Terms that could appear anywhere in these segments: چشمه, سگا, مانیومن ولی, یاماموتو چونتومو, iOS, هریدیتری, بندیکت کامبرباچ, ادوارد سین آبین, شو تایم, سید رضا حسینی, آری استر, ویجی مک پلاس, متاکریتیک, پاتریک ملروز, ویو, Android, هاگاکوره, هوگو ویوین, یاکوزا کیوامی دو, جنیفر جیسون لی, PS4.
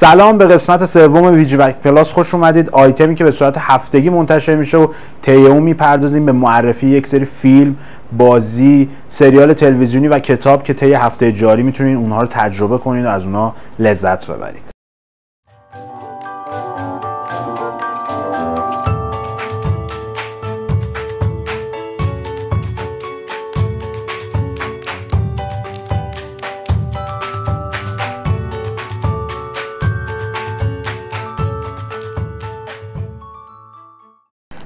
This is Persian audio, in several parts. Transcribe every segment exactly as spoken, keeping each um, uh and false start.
سلام به قسمت سوم ویجی بک پلاس خوش اومدید. آیتمی که به صورت هفتگی منتشر میشه و طی اون میپردازیم به معرفی یک سری فیلم، بازی، سریال تلویزیونی و کتاب که طی هفته جاری میتونید اونها رو تجربه کنید و از اونها لذت ببرید.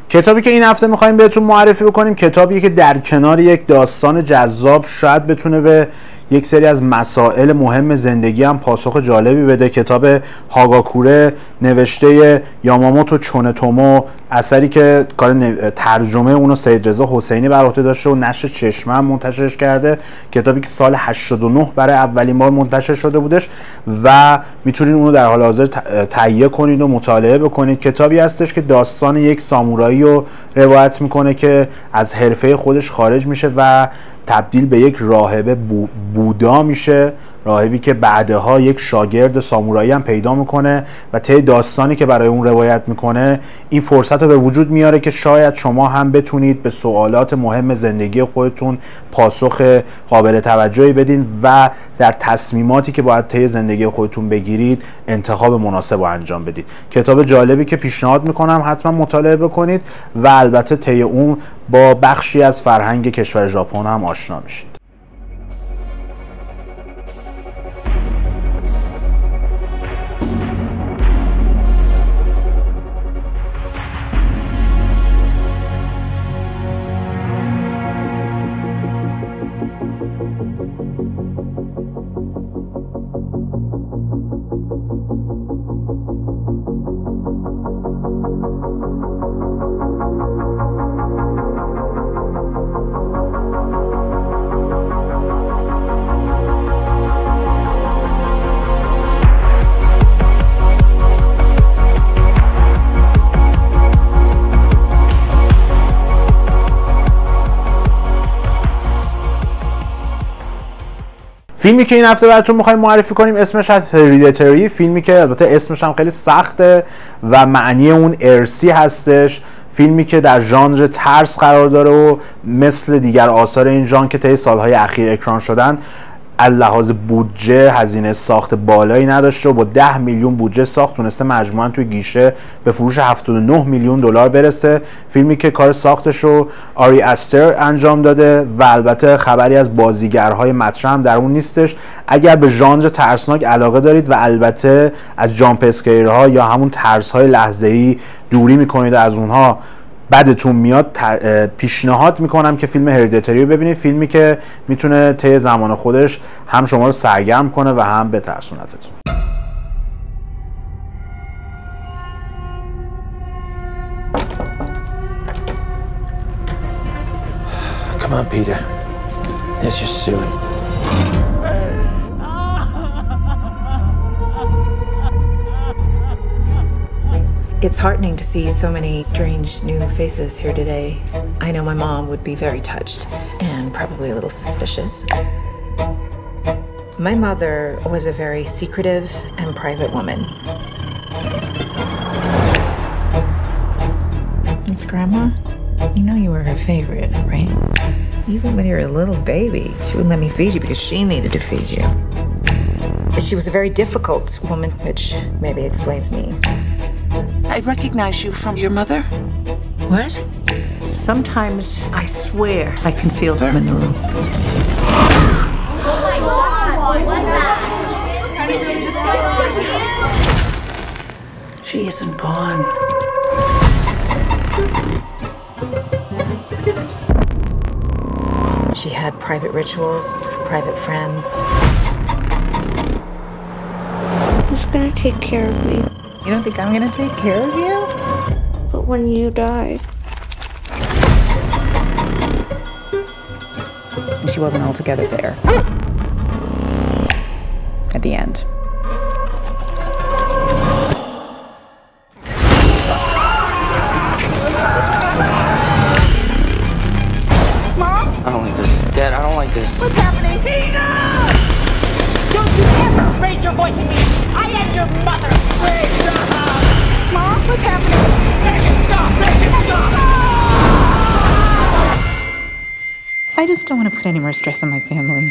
کتابی که این هفته میخوایم بهتون معرفی بکنیم کتابیه که در کنار یک داستان جذاب شاید بتونه به یک سری از مسائل مهم زندگی هم پاسخ جالبی بده. کتاب هاگاکوره نوشته یاماموتو چونتومو، اثری که کار ترجمه اونو سید رضا حسینی بر عهده داشته و نشر چشمه هم منتشرش کرده. کتابی که سال هشتاد و نه برای اولین بار منتشر شده بودش و میتونید اونو در حال حاضر تهیه کنید و مطالعه بکنید. کتابی هستش که داستان یک سامورایی رو روایت میکنه که از حرفه خودش خارج میشه و تبدیل به یک راهب بودا میشه، راهبی که بعدها یک شاگرد سامورایی هم پیدا میکنه و طی داستانی که برای اون روایت میکنه این فرصت رو به وجود میاره که شاید شما هم بتونید به سوالات مهم زندگی خودتون پاسخ قابل توجهی بدین و در تصمیماتی که باید طی زندگی خودتون بگیرید انتخاب مناسب رو انجام بدید. کتاب جالبی که پیشنهاد میکنم حتما مطالعه بکنید و البته طی اون با بخشی از فرهنگ کشور ژاپن هم آشنا میشید. فیلمی که این هفته براتون میخوایم معرفی کنیم اسمش هریدیتری، فیلمی که البته اسمش هم خیلی سخته و معنی اون ارثی هستش. فیلمی که در ژانر ترس قرار داره و مثل دیگر آثار این ژانر که طی سالهای اخیر اکران شدن از لحاظ بودجه هزینه ساخت بالایی نداشته و با ده میلیون بودجه ساخت تونسته مجموعاً توی گیشه به فروش هفتاد و نه میلیون دلار برسه. فیلمی که کار ساختش رو آری استر انجام داده و البته خبری از بازیگرهای مطرح هم در اون نیستش. اگر به ژانر ترسناک علاقه دارید و البته از جامپ اسکیرها یا همون ترس‌های لحظه‌ای دوری می‌کنید از اونها بعدتون میاد، تر... پیشنهاد میکنم که فیلم هریدیتری رو ببینید. فیلمی که میتونه طی زمان خودش هم شما رو سرگرم کنه و هم بترسونتتون. Come on, Peter. Let's just do it. It's heartening to see so many strange new faces here today. I know my mom would be very touched and probably a little suspicious. My mother was a very secretive and private woman. It's Grandma. You know you were her favorite, right? Even when you were a little baby, she wouldn't let me feed you because she needed to feed you. She was a very difficult woman, which maybe explains me. I recognize you from your mother. What? Sometimes I swear I can feel them in the room. Oh my God! What's that? She isn't gone. She had private rituals, private friends. Who's gonna take care of me? You don't think I'm gonna take care of you? But when you die... She wasn't altogether there. At the end. Mom? I don't like this. Dad, I don't like this. What's happening? Peter! Don't you ever raise your voice at me! I am your mother! Raise your hand! Mom, what's happening? Make it stop! Make it stop! I just don't want to put any more stress on my family.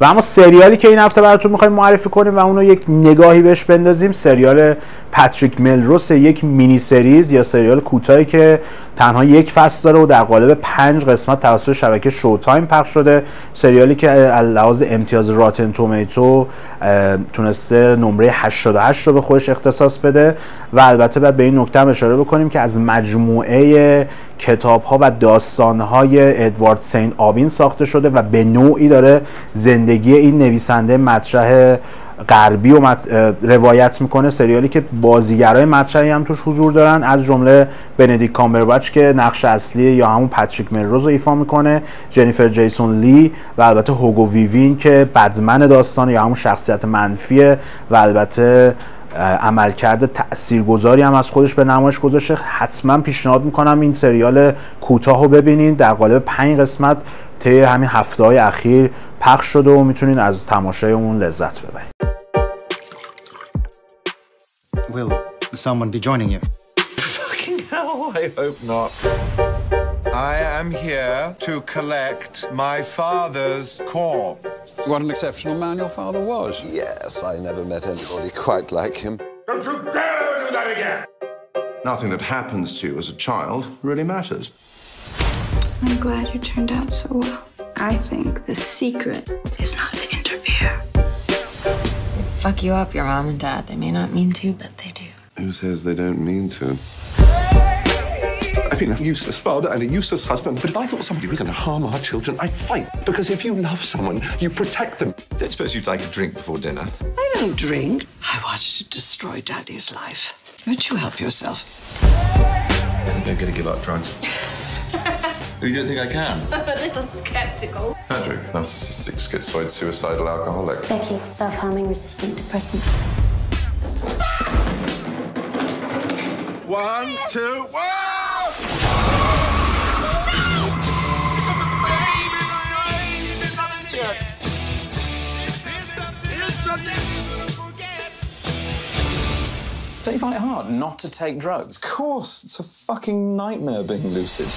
و اما سریالی که این هفته براتون میخوایم معرفی کنیم و اونو یک نگاهی بهش بندازیم، سریال پاتریک ملروز، یک مینی سریز یا سریال کوتاهی که تنها یک فصل داره و در قالب پنج قسمت توسط شبکه شو تایم پخش شده. سریالی که از لحاظ امتیاز راتن تومیتو تونسته نمره هشتاد و هشت رو به خودش اختصاص بده. و البته بعد به این نکته هم اشاره بکنیم که از مجموعه کتاب‌ها و داستان‌های ادوارد سین آبین ساخته شده و به نوعی داره زندگی این نویسنده مطرح غربی و روایت میکنه. سریالی که بازیگرای مطرحی هم توش حضور دارن، از جمله بندیکت کامبرباچ که نقش اصلی یا همون پاتریک ملروز رو ایفا میکنه، جنیفر جیسون لی و البته هوگو ویوین که بدمن داستان یا همون شخصیت منفیه و البته عملکرد تاثیرگذاری هم از خودش به نمایش گذاشته. حتما پیشنهاد میکنم این سریال کوتاهو ببینین، در قالب پنج قسمت طی همین هفته‌های اخیر پخش شده و میتونین از تماشای اون لذت ببرید. Will someone be joining you? Fucking hell, I hope not. I am here to collect my father's corpse. What an exceptional man your father was. Yes, I never met anybody quite like him. Don't you dare do that again! Nothing that happens to you as a child really matters. I'm glad you turned out so well. I think the secret is not to interfere. Fuck you up, your mom and dad. They may not mean to, but they do. Who says they don't mean to? I've been a useless father and a useless husband, but if I thought somebody was going to harm our children, I'd fight. Because if you love someone, you protect them. Don't suppose you'd like a drink before dinner? I don't drink. I watched it destroy Daddy's life. Won't you help yourself? I'm not going to give up drugs. You don't think I can? I'm a little skeptical. Patrick, narcissistic, schizoid, suicidal, alcoholic. Becky, self-harming, resistant, depressant. One, two, one! Don't you find it hard not to take drugs? Of course, it's a fucking nightmare being lucid.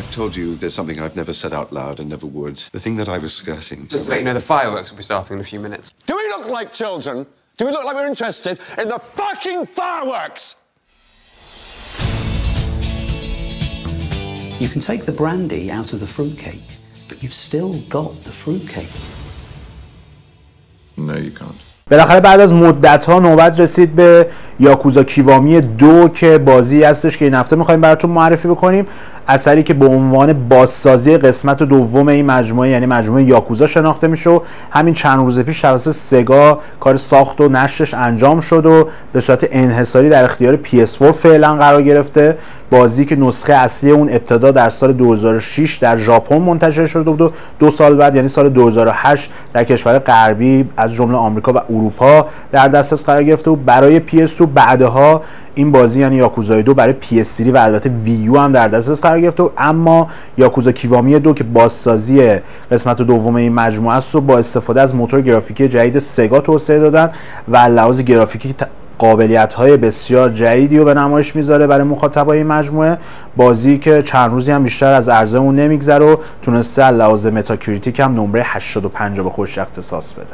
I've told you there's something I've never said out loud and never would. The thing that I was skirting. Just to let you know, the fireworks will be starting in a few minutes. Do we look like children? Do we look like we're interested in the fucking fireworks? You can take the brandy out of the fruitcake, but you've still got the fruitcake. No, you can't. بالاخره بعد از مدت ها نوبت رسید به یاکوزا کیوامی دو که بازی هستش که این هفته میخوایم براتون معرفی بکنیم. اثری که به عنوان بازسازی قسمت دوم این مجموعه یعنی مجموعه یاکوزا شناخته میشه و همین چند روز پیش توسط سگا کار ساخت و نشرش انجام شد و به صورت انحصاری در اختیار پی اس فور فعلا قرار گرفته. بازی که نسخه اصلی اون ابتدا در سال دو هزار و شش در ژاپن منتشر شد و دو سال بعد یعنی سال دو هزار و هشت در کشور غربی از جمله آمریکا و اروپا در دسترس قرار گرفته و برای پی اس دو بعدها این بازی یعنی یاکوزا دو برای پی اس سه و البته ویو هم در دسترس قرار گرفته. اما یاکوزا کیوامی دو که بازسازی قسمت دوم این مجموعه است و با استفاده از موتور گرافیکی جدید سگا توسعه دادن و لحاظ گرافیکی قابلیت‌های بسیار جدیدی رو به نمایش میذاره برای مخاطبای مجموعه. بازی که چند روزی هم بیشتر از عرضه اون نمیگذره و تونسته از لحاظ متاکریتیک هم نمره هشتاد و پنج رو به خودش اختصاص بده.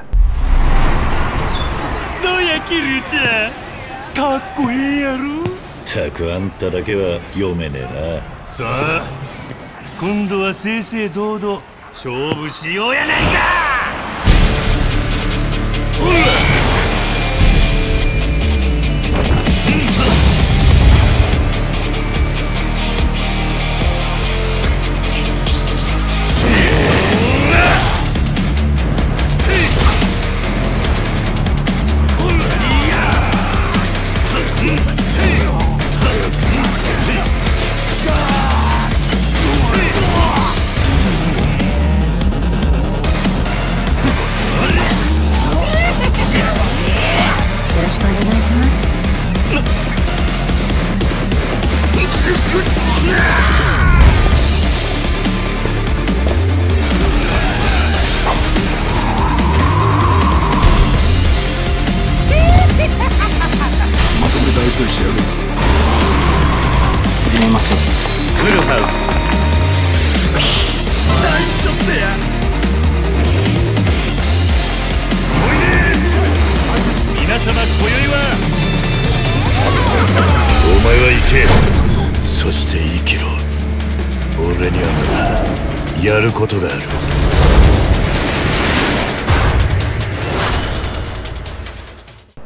そして生きろ。俺にはまだやることがある。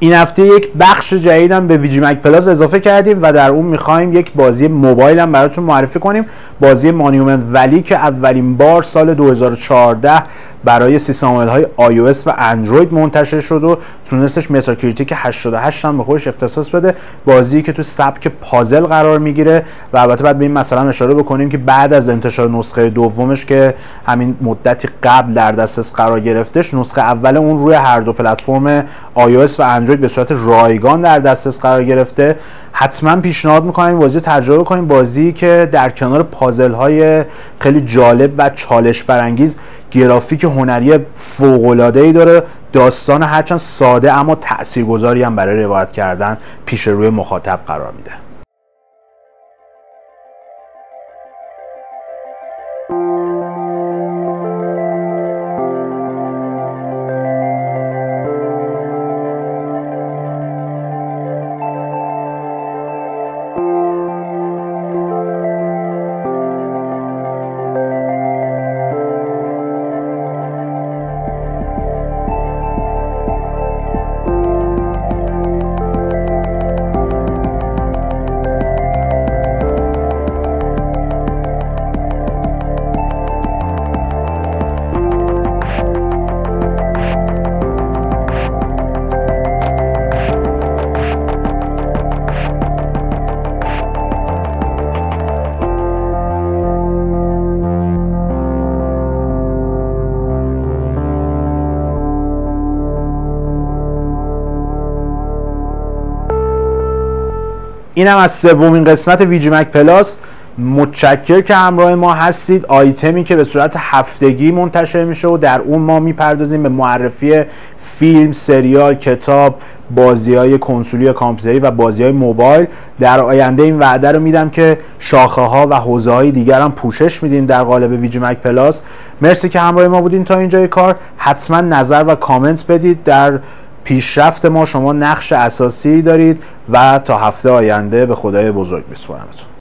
این هفته یک بخش جدید هم به ویجی مک پلاس اضافه کردیم و در اون میخوایم یک بازی موبایل هم براتون معرفی کنیم. بازی مانیومن ولی که اولین بار سال دو هزار و چهارده برای سیستم های iOS و اندروید منتشر شد و تونستش متاکریتیک هشتاد و هشت هم به خودش اختصاص بده. بازی که تو سبک پازل قرار میگیره و البته بعد به این مثلا اشاره بکنیم که بعد از انتشار نسخه دومش که همین مدتی قبل در دسترس قرار گرفتش، نسخه اول اون روی هر دو پلتفرم iOS و اندروید به صورت رایگان در دسترس قرار گرفته. حتما پیشنهاد می‌کنم بازی رو تجربه کنیم. بازی که در کنار پازل های خیلی جالب و چالش برانگیز، گرافیک هنری فوق‌العاده‌ای داره، داستان هرچند ساده اما تاثیرگذاری هم برای روایت کردن پیش روی مخاطب قرار میده. اینم از سومین قسمت ویجی مک پلاس. متشکر که همراه ما هستید. آیتمی که به صورت هفتگی منتشر میشه و در اون ما میپردازیم به معرفی فیلم، سریال، کتاب، بازی‌های کنسولی یا کامپیوتری و بازی‌های موبایل. در آینده این وعده رو میدم که شاخه‌ها و حوزه‌های دیگر هم پوشش میدیم در قالب ویجی مک پلاس. مرسی که همراه ما بودین تا اینجای کار. حتما نظر و کامنت بدید. در پیشرفت ما شما نقش اساسی دارید و تا هفته آینده به خدای بزرگ میسپارمتون.